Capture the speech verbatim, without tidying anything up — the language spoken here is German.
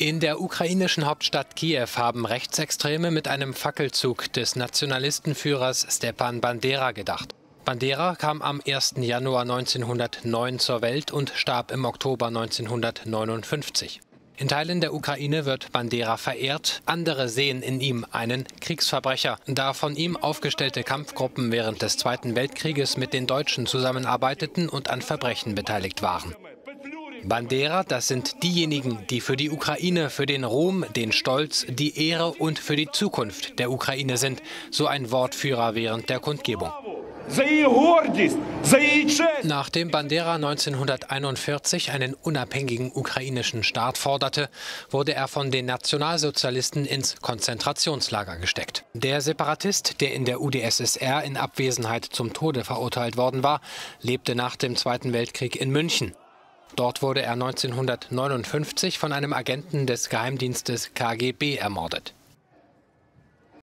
In der ukrainischen Hauptstadt Kiew haben Rechtsextreme mit einem Fackelzug des Nationalistenführers Stepan Bandera gedacht. Bandera kam am ersten Januar neunzehnhundertneun zur Welt und starb im Oktober neunzehnhundertneunundfünfzig. In Teilen der Ukraine wird Bandera verehrt, andere sehen in ihm einen Kriegsverbrecher, da von ihm aufgestellte Kampfgruppen während des Zweiten Weltkrieges mit den Deutschen zusammenarbeiteten und an Verbrechen beteiligt waren. Bandera, das sind diejenigen, die für die Ukraine, für den Ruhm, den Stolz, die Ehre und für die Zukunft der Ukraine sind, so ein Wortführer während der Kundgebung. Nachdem Bandera neunzehnhunderteinundvierzig einen unabhängigen ukrainischen Staat forderte, wurde er von den Nationalsozialisten ins Konzentrationslager gesteckt. Der Separatist, der in der U d S S R in Abwesenheit zum Tode verurteilt worden war, lebte nach dem Zweiten Weltkrieg in München. Dort wurde er neunzehnhundertneunundfünfzig von einem Agenten des Geheimdienstes K G B ermordet.